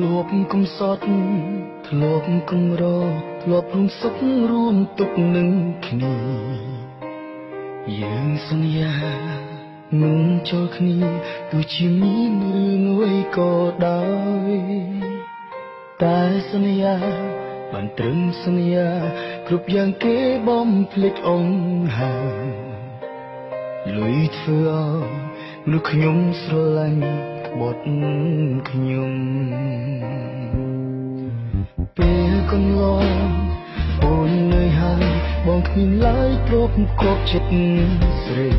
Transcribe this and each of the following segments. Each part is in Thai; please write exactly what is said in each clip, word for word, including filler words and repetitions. ลบกำสอดลบกำรอลบลงสักรวมตุกหนึ่งคณียังสัญญานุ่งโจคณีดูชิมีเรื่องไว้ก็ได้แต่สัญญาบันตรึงสัญญาครุบยังเก็บบอมพลิกองห่างลุยเถื่อลูกขยมสลายบทขยมเปียกงลอยโอนเนยหายบองขึ้นไหลครบครบจิตสรี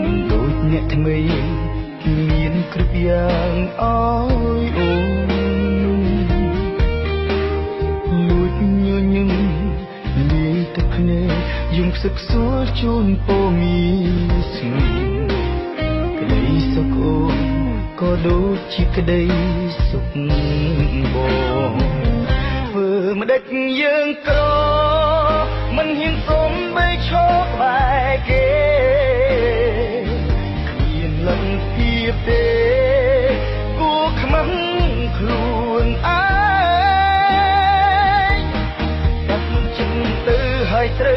มันโดดเน็ตเมย์ที่เมียนครุบยังอ้อยโอยุ่งศึกษาจนโปมีสิ่งกระไดสกอก็ดูจิกระไดสุขบ่เพื่อมาดักยืนกรอมันหินสมใบโชคใบเกยเย็นลำพีเตกูขมันครูนอ้ายตัดมันจึงตื้อหายตรึ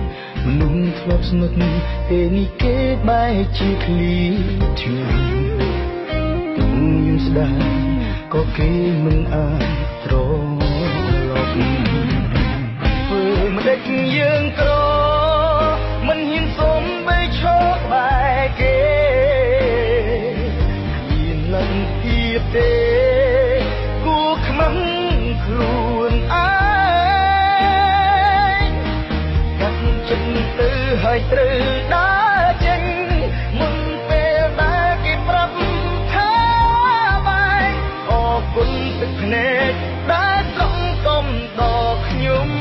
นุ่งทลบสนุกเอนิเกตใบจีคลีถึงตุงยิ้มสดาก็เกมันอาตรอลอกเพื่อมาได้กินยังกรอมันหินสมใบโชคใบเกยินลังพีเตกูขมันครูนอ้าหายตรึกได้จริงมุนเปลตากิปรับท้าใบออกกุนตึกเนตได้สองต้มดอกยุ่ม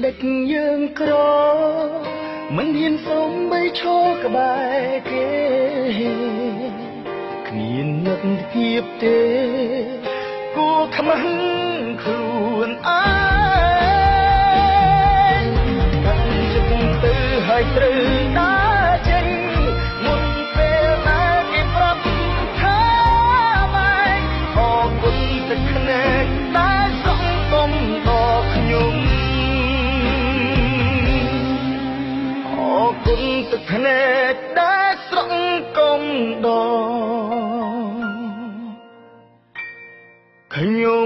เด็กยืนกรอมันเห็นสมใบโชคกระบายเกขมีนนักเทียบเตกูขมันครูนอ้ายตั้งจะคงตื้อหายตรึกได้จริงมุนเปลมาเก็บรับท้าใบพอกุนจะคะแนนได้สองต้มดอกยุงคุณตึกแผนได้สังคมดอกขยม